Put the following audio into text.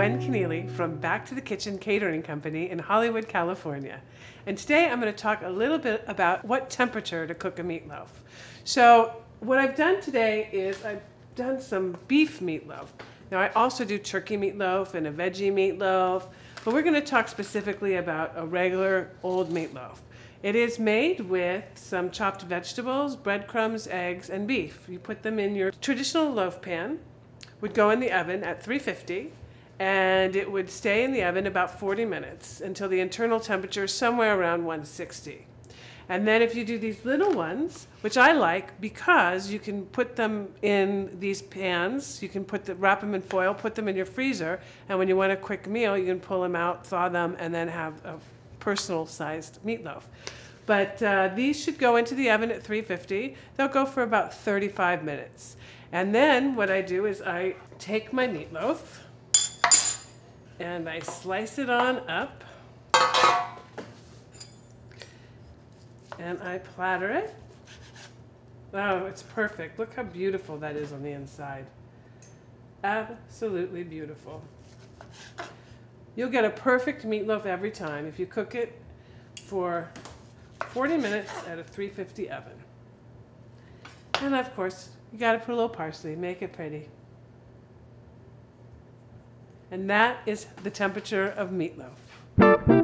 Gwen Keneally from Back to the Kitchen Catering Company in Hollywood, California. And today I'm going to talk a little bit about what temperature to cook a meatloaf. So what I've done today is I've done some beef meatloaf. Now I also do turkey meatloaf and a veggie meatloaf, but we're going to talk specifically about a regular old meatloaf. It is made with some chopped vegetables, breadcrumbs, eggs, and beef. You put them in your traditional loaf pan, would go in the oven at 350, and it would stay in the oven about 40 minutes until the internal temperature is somewhere around 160. And then if you do these little ones, which I like because you can put them in these pans, you can wrap them in foil, put them in your freezer, and when you want a quick meal, you can pull them out, thaw them, and then have a personal sized meatloaf. But these should go into the oven at 350. They'll go for about 35 minutes. And then what I do is I take my meatloaf and I slice it on up and I platter it. Oh, it's perfect. Look how beautiful that is on the inside. Absolutely beautiful. You'll get a perfect meatloaf every time if you cook it for 40 minutes at a 350 oven. And of course, you gotta put a little parsley, make it pretty. And that is the temperature of meatloaf.